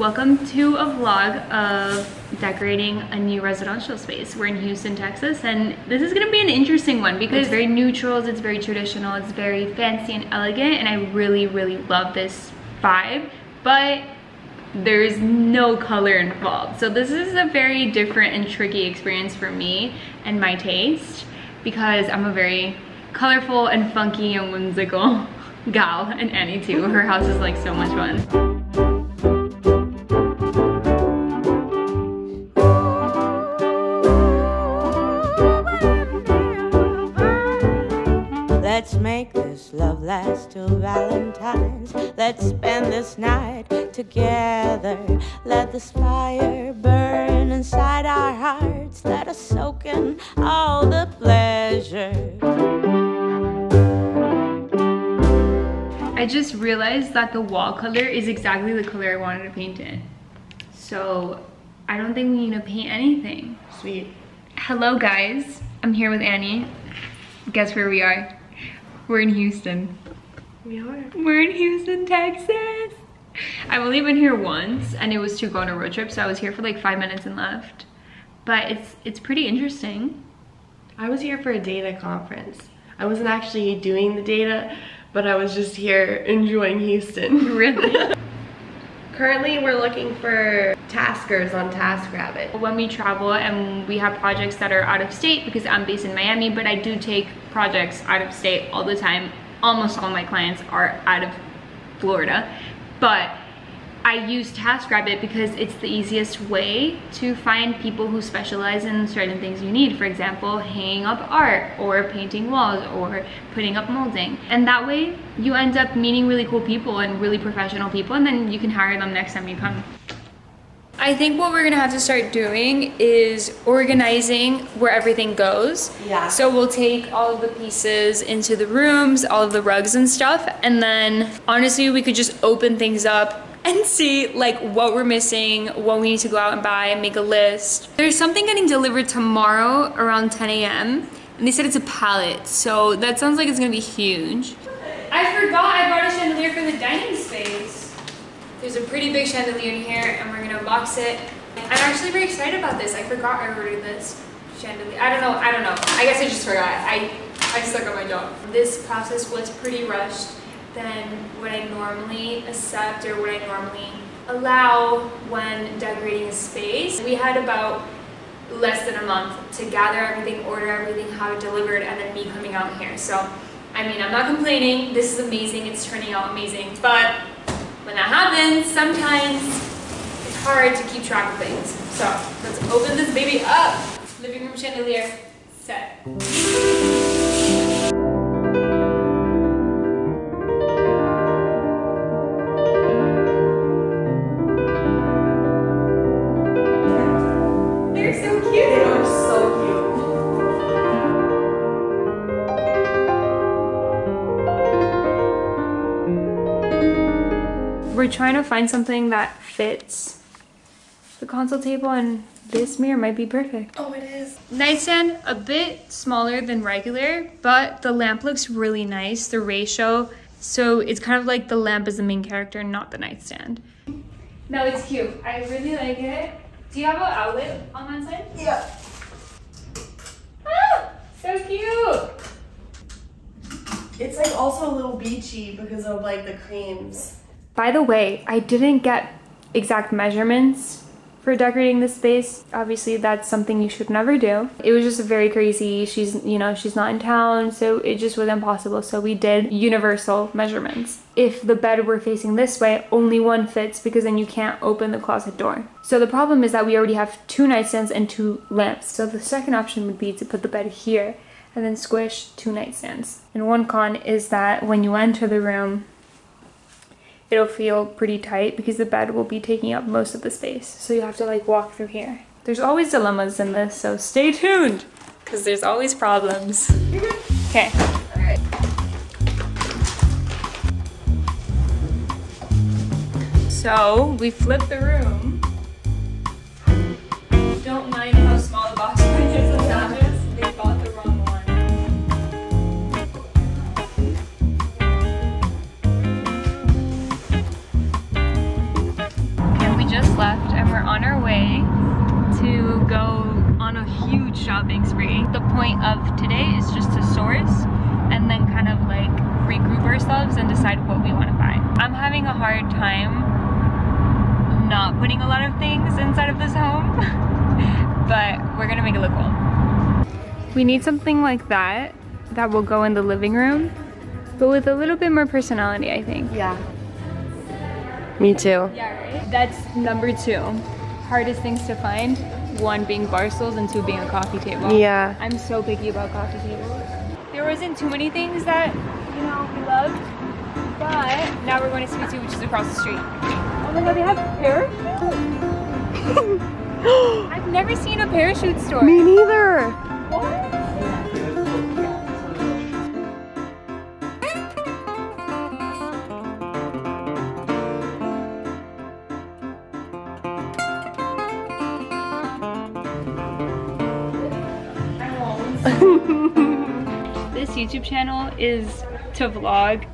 Welcome to a vlog of decorating a new residential space. We're in Houston, Texas, and this is gonna be an interesting one because it's very neutrals, it's very traditional, it's very fancy and elegant, and I really, really love this vibe, but there's no color involved. So this is a very different and tricky experience for me and my taste because I'm a very colorful and funky and whimsical gal, and Annie too. Her house is like so much fun. Let's make this love last till Valentine's. Let's spend this night together. Let this fire burn inside our hearts. Let us soak in all the pleasure. I just realized that the wall color is exactly the color I wanted to paint it. So I don't think we need to paint anything. Sweet. Hello guys, I'm here with Annie. Guess where we are? We're in Houston. We are. We're in Houston, Texas. I've only been here once, and it was to go on a road trip, so I was here for like 5 minutes and left. But it's pretty interesting. I was here for a data conference. I wasn't actually doing the data, but I was just here enjoying Houston. Really? Currently, we're looking for taskers on TaskRabbit. When we travel and we have projects that are out of state, because I'm based in Miami, but I do take projects out of state all the time. Almost all my clients are out of Florida, but I use TaskRabbit because it's the easiest way to find people who specialize in certain things you need. For example, hanging up art or painting walls or putting up molding. And that way you end up meeting really cool people and really professional people, and then you can hire them next time you come. I think what we're gonna have to start doing is organizing where everything goes. Yeah. So we'll take all of the pieces into the rooms, all of the rugs and stuff, and then honestly we could just open things up and see like what we're missing, what we need to go out and buy, and make a list. There's something getting delivered tomorrow around 10 AM, and they said it's a pallet, so that sounds like it's gonna be huge. I forgot I bought a chandelier for the dining space. There's a pretty big chandelier in here, and we're gonna box it. I'm actually very excited about this. I forgot I ordered this chandelier. I don't know. I guess I just forgot. I stuck on my job. This process was pretty rushed than what I normally accept or what I normally allow when decorating a space. We had about less than a month to gather everything, order everything, have it delivered, and then me coming out here. So, I mean, I'm not complaining. This is amazing. It's turning out amazing. But when that happens, sometimes it's hard to keep track of things. So, let's open this baby up. Living room chandelier set. We're trying to find something that fits the console table, and this mirror might be perfect. Oh, it is. Nightstand, a bit smaller than regular, but the lamp looks really nice, the ratio. So it's kind of like the lamp is the main character, not the nightstand. No, it's cute. I really like it. Do you have an outlet on that side? Yeah. Ah, so cute. It's like also a little beachy because of like the creams. By the way, I didn't get exact measurements for decorating this space. Obviously, that's something you should never do. It was just very crazy. She's not in town, so it just was impossible. So we did universal measurements. If the bed were facing this way, only one fits because then you can't open the closet door. So the problem is that we already have two nightstands and two lamps. So the second option would be to put the bed here and then squish two nightstands. And one con is that when you enter the room, it'll feel pretty tight because the bed will be taking up most of the space. So you have to like walk through here. There's always dilemmas in this, so stay tuned, because there's always problems. Okay. All right. So we flip the room. Don't mind how small the box is. They bought the wrong one. go on a huge shopping spree. The point of today is just to source and then kind of like regroup ourselves and decide what we want to buy. I'm having a hard time not putting a lot of things inside of this home, but we're gonna make it look cool. We need something like that that will go in the living room, but with a little bit more personality, I think. Yeah. Me too. Yeah, right? That's number two. Hardest things to find, one being bar stools and two being a coffee table. Yeah. I'm so picky about coffee tables. There wasn't too many things that, you know, we loved, but now we're going to Sweet Tea, which is across the street. Oh my God, they have parachutes? I've never seen a parachute store. Me neither. What? This YouTube channel is to vlog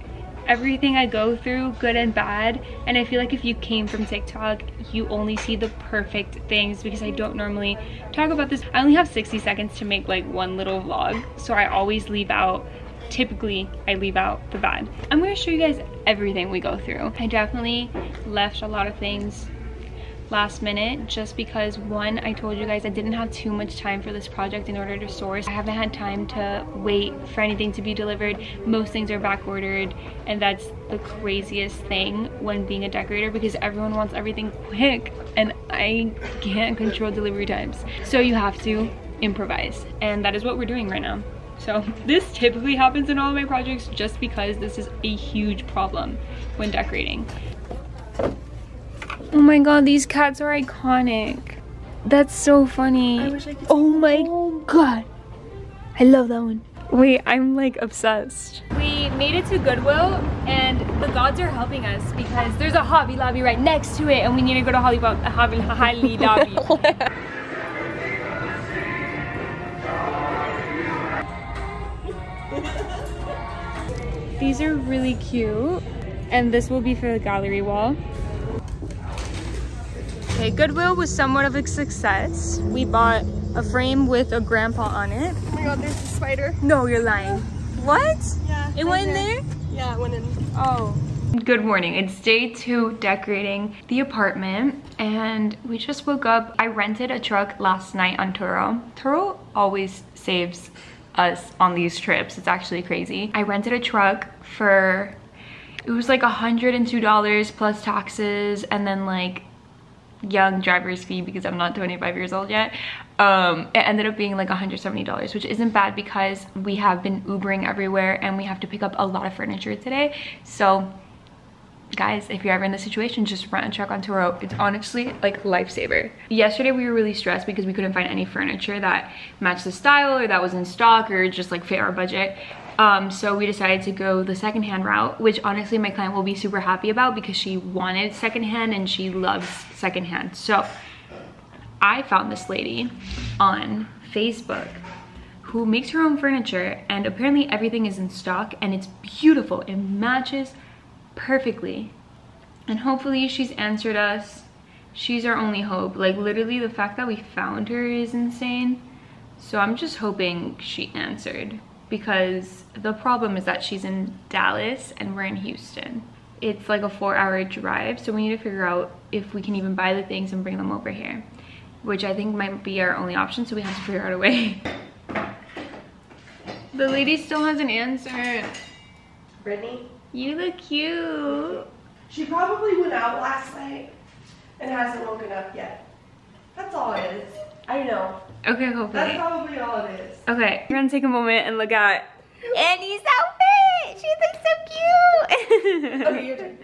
everything I go through, good and bad, and I feel like if you came from TikTok, you only see the perfect things because I don't normally talk about this. I only have 60 seconds to make like one little vlog, so I always leave out, typically I leave out the bad. I'm going to show you guys everything we go through. I definitely left a lot of things last minute just because, one, I told you guys I didn't have too much time for this project in order to source. I haven't had time to wait for anything to be delivered. Most things are back ordered, and that's the craziest thing when being a decorator because everyone wants everything quick and I can't control delivery times. So you have to improvise, and that is what we're doing right now. So this typically happens in all of my projects just because this is a huge problem when decorating. Oh my God, these cats are iconic. That's so funny. I wish I could. Oh my God. I love that one. Wait, I'm like obsessed. We made it to Goodwill and the gods are helping us because there's a Hobby Lobby right next to it and we need to go to Hobby Lobby. These are really cute and this will be for the gallery wall. Okay, Goodwill was somewhat of a success. We bought a frame with a grandpa on it. Oh my God, there's a spider. No, you're lying. What? Yeah. It went in there? Yeah, it went in. Oh. Good morning, it's day two decorating the apartment and we just woke up. I rented a truck last night on Turo. Turo always saves us on these trips. It's actually crazy. I rented a truck for, it was like $102 plus taxes and then like young driver's fee because I'm not 25 years old yet. It ended up being like $170, which isn't bad because we have been Ubering everywhere and we have to pick up a lot of furniture today. So guys, if you're ever in this situation, just rent a truck on Turo. It's honestly like lifesaver. Yesterday we were really stressed because we couldn't find any furniture that matched the style or that was in stock or just like fit our budget. So we decided to go the secondhand route, which honestly my client will be super happy about because she wanted secondhand and she loves secondhand. So I found this lady on Facebook who makes her own furniture and apparently everything is in stock and it's beautiful. It matches perfectly. And hopefully she's answered us. She's our only hope. Like literally the fact that we found her is insane. So I'm just hoping she answered, because the problem is that she's in Dallas and we're in Houston. It's like a 4-hour drive, so we need to figure out if we can even buy the things and bring them over here, which I think might be our only option, so we have to figure out a way. The lady still hasn't answered. Brittany? You look cute. She probably went out last night and hasn't woken up yet. That's all it is. I know. Okay, hopefully. That's probably all it is. Okay, we're gonna take a moment and look at Annie's outfit. She looks so cute. Okay, your turn.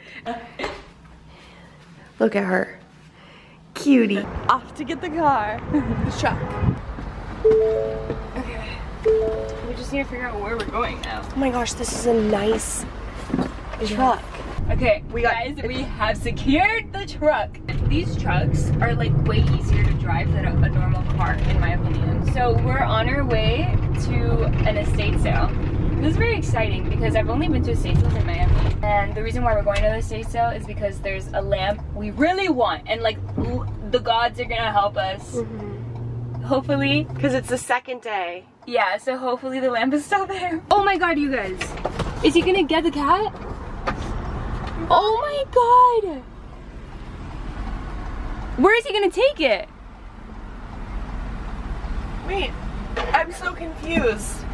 Look at her. Cutie. Off to get the car. The truck. Okay. We just need to figure out where we're going now. Oh my gosh, this is a nice truck. Okay, guys, we have secured the truck. These trucks are like way easier to drive than a normal car, in my opinion. So we're on our way to an estate sale. This is very exciting because I've only been to estate sales in Miami. And the reason why we're going to the estate sale is because there's a lamp we really want. And like, the gods are gonna help us hopefully, because it's the second day. Yeah, so hopefully the lamp is still there. Oh my god, you guys. Is he gonna get the cat? Oh my god. Where is he gonna take it? Wait, I'm so confused.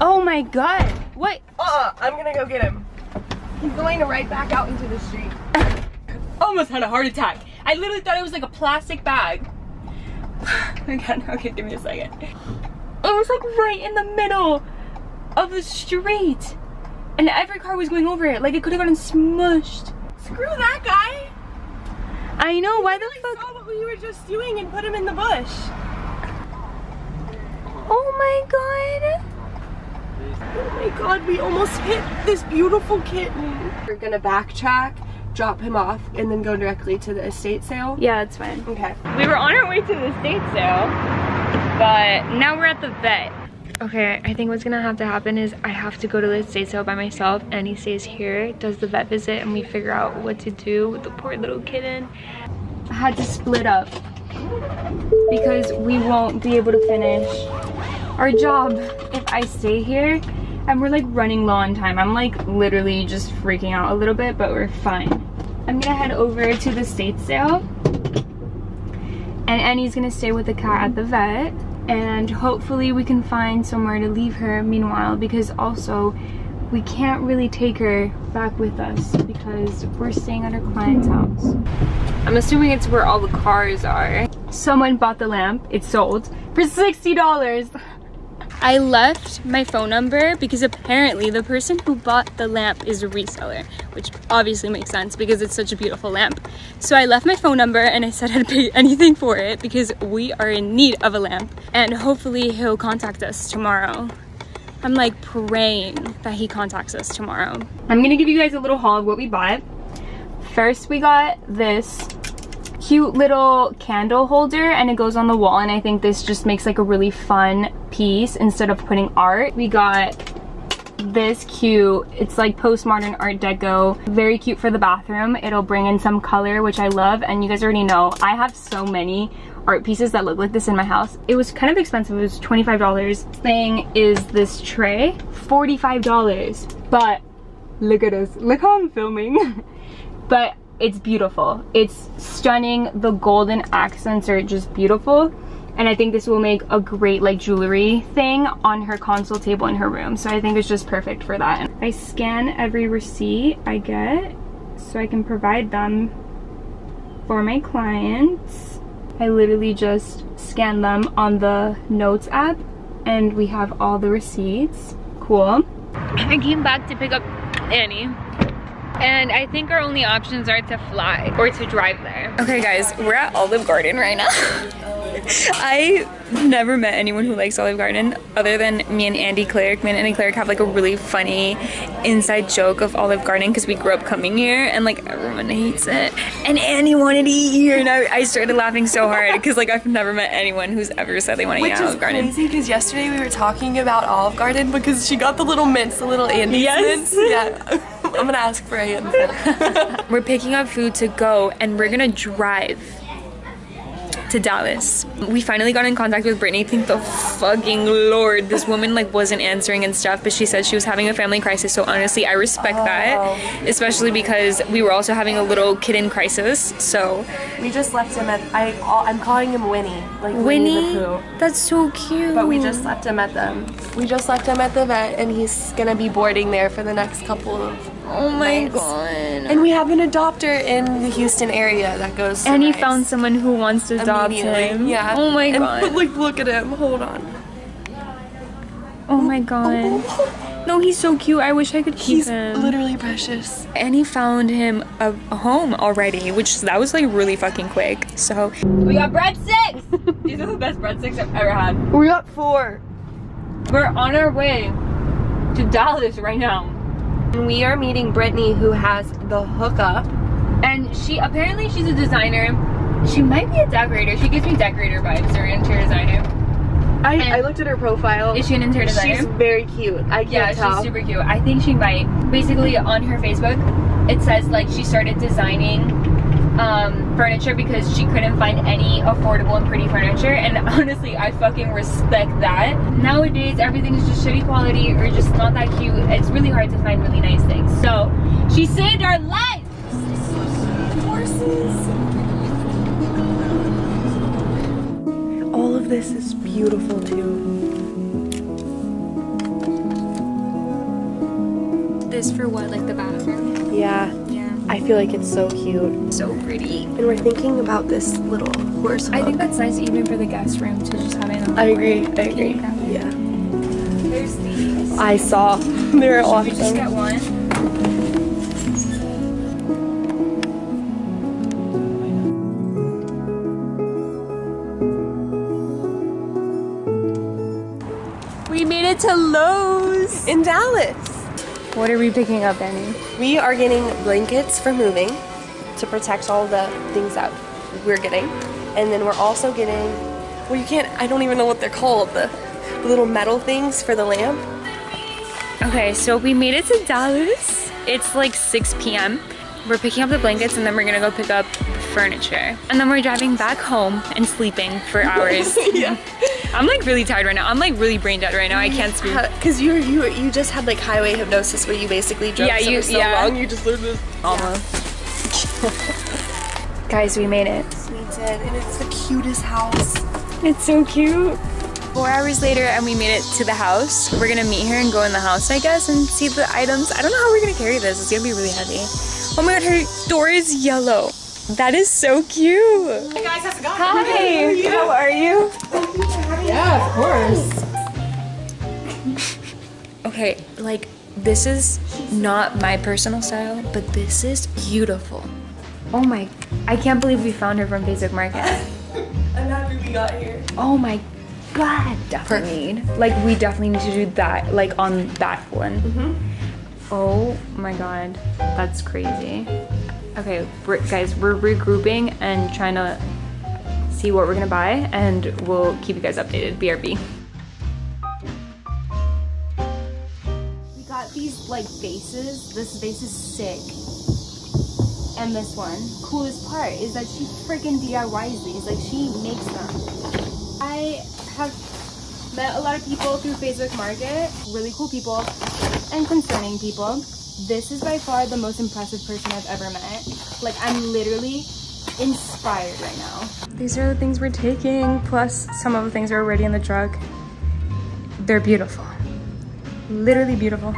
Oh my god. What? I'm gonna go get him. He's going right back out into the street. Almost had a heart attack. I literally thought it was like a plastic bag. Oh my god, okay, give me a second. It was like right in the middle of the street. And every car was going over it. Like it could have gotten smushed. Screw that guy. I know, why the fuck? I saw what we were just doing and put him in the bush. Oh my god. Oh my god, we almost hit this beautiful kitten. We're gonna backtrack, drop him off, and then go directly to the estate sale. Yeah, it's fine. Okay. We were on our way to the estate sale, but now we're at the vet. Okay, I think what's gonna have to happen is I have to go to the estate sale by myself, and he stays here, does the vet visit, and we figure out what to do with the poor little kitten. I had to split up because we won't be able to finish our job if I stay here, and we're like running low on time. I'm like literally just freaking out a little bit, but we're fine. I'm gonna head over to the estate sale, and Annie's gonna stay with the cat at the vet, and hopefully we can find somewhere to leave her meanwhile, because also we can't really take her back with us because we're staying at our client's house. I'm assuming it's where all the cars are. Someone bought the lamp, it's sold for $60. I left my phone number because apparently the person who bought the lamp is a reseller, which obviously makes sense because it's such a beautiful lamp. So I left my phone number and I said I'd pay anything for it because we are in need of a lamp, and hopefully he'll contact us tomorrow. I'm like praying that he contacts us tomorrow. I'm gonna give you guys a little haul of what we bought. First, we got this cute little candle holder, and it goes on the wall, and I think this just makes like a really fun piece instead of putting art. We got this cute, it's like postmodern art deco, very cute for the bathroom. It'll bring in some color, which I love, and you guys already know I have so many art pieces that look like this in my house. It was kind of expensive, it was $25. Thing is this tray, $45, but look at us, look how I'm filming. But it's beautiful, it's stunning, the golden accents are just beautiful, and I think this will make a great like jewelry thing on her console table in her room, so I think it's just perfect for that. I scan every receipt I get so I can provide them for my clients. I literally just scan them on the notes app and we have all the receipts. Cool. I came back to pick up Annie, and I think our only options are to fly or to drive there. Okay guys, we're at Olive Garden right now. I've never met anyone who likes Olive Garden other than me and Dani Klarić. Me and Dani Klarić have like a really funny inside joke of Olive Garden because we grew up coming here and like everyone hates it. And Annie wanted to eat here, and I started laughing so hard because like I've never met anyone who's ever said they want to eat Olive Garden. Which is crazy because yesterday we were talking about Olive Garden because she got the little mints, the little Andy's mints. Yeah. I'm gonna ask for a hand. We're picking up food to go, and we're gonna drive to Dallas. We finally got in contact with Brittany. Thank the fucking Lord. This woman like wasn't answering and stuff, but she said she was having a family crisis, so honestly I respect that, especially because we were also having a little kitten crisis, so. We just left him at, I'm calling him Winnie. Like Winnie the Pooh. That's so cute. But we just left him at them. We just left him at the vet, and he's gonna be boarding there for the next couple of Oh my god. And we have an adopter in the Houston area that goes And he found someone who wants to adopt him. Yeah. Oh my god. But like, look at him. Hold on. Oh my god. No, he's so cute. I wish I could keep him. He's literally precious. And he found him a home already, which that was like really fucking quick. So we got breadsticks. These are the best breadsticks I've ever had. We got 4. We're on our way to Dallas right now. We are meeting Brittany, who has the hookup, and she apparently she's a designer. She might be a decorator. She gives me decorator vibes, or interior designer. I looked at her profile. Is she an interior designer? She's very cute. I can't tell. She's super cute. I think she might. Basically, on her Facebook, it says like she started designing furniture because she couldn't find any affordable and pretty furniture, and honestly I fucking respect that. Nowadays everything is just shitty quality or just not that cute. It's really hard to find really nice things. So she saved our lives! Horses! All of this is beautiful too. This for what, like the bathroom? Yeah. I feel like it's so cute. So pretty. And we're thinking about this little horse hook. I think that's nice even for the guest room to just have it on. I agree, I agree. Yeah. There's these. I saw. They're awesome. Should we just get one? We made it to Lowe's in Dallas. What are we picking up, Dani? We are getting blankets for moving to protect all the things that we're getting. And then we're also getting, well, you can't, I don't even know what they're called, the little metal things for the lamp. Okay, so we made it to Dallas. It's like 6 p.m. We're picking up the blankets and then we're gonna go pick up furniture. And then we're driving back home and sleeping for hours. Yeah. I'm like really tired right now. I'm like really brain dead right now. I can't speak. Cause you just had like highway hypnosis where you basically drove so long. You just literally almost. Guys, we made it. We did, and it's the cutest house. It's so cute. 4 hours later, and we made it to the house. We're gonna meet here and go in the house, I guess, and see the items. I don't know how we're gonna carry this. It's gonna be really heavy. Oh my God, her door is yellow. That is so cute. Hey guys, how's it going? Hi. How are you? Thank you for having me. Yeah, of course. Okay, like this is not my personal style, but this is beautiful. Oh my, I can't believe we found her from Facebook Market. I'm happy we got here. Oh my God, definitely. Perfect. Like we definitely need to do that, like on that one. Mm-hmm. Oh my God, that's crazy. Okay, guys, we're regrouping and trying to see what we're gonna buy, and we'll keep you guys updated. BRB. We got these like vases. This vase is sick. And this one. Coolest part is that she freaking DIYs these. Like, she makes them. I have met a lot of people through Facebook Market. Really cool people and concerning people. This is by far the most impressive person I've ever met. Like, I'm literally inspired right now. These are the things we're taking, plus some of the things are already in the truck. They're beautiful. Literally beautiful.